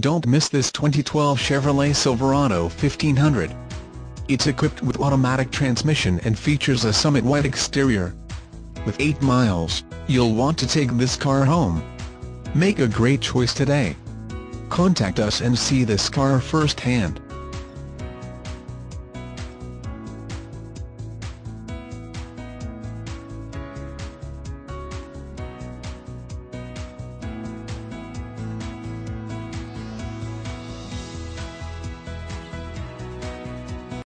Don't miss this 2012 Chevrolet Silverado 1500. It's equipped with automatic transmission and features a Summit White exterior. With 8 miles, you'll want to take this car home. Make a great choice today. Contact us and see this car firsthand.